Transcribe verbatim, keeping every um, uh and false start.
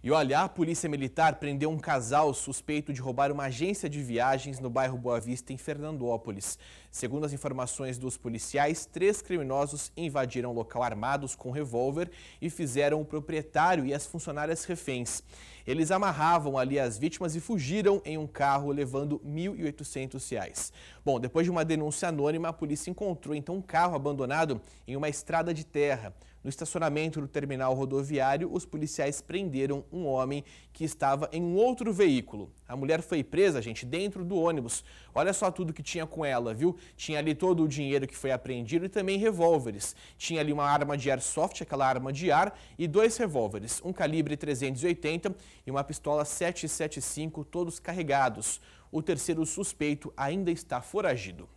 E olha, a polícia militar prendeu um casal suspeito de roubar uma agência de viagens no bairro Boa Vista, em Fernandópolis. Segundo as informações dos policiais, três criminosos invadiram o local armados com revólver e fizeram o proprietário e as funcionárias reféns. Eles amarravam ali as vítimas e fugiram em um carro levando mil e oitocentos reais. Bom, depois de uma denúncia anônima, a polícia encontrou então um carro abandonado em uma estrada de terra. No estacionamento do terminal rodoviário, os policiais prenderam um homem que estava em um outro veículo. A mulher foi presa, gente, dentro do ônibus. Olha só tudo que tinha com ela, viu? Tinha ali todo o dinheiro que foi apreendido e também revólveres. Tinha ali uma arma de airsoft, aquela arma de ar, e dois revólveres, um calibre trezentos e oitenta e uma pistola sete setenta e cinco, todos carregados. O terceiro suspeito ainda está foragido.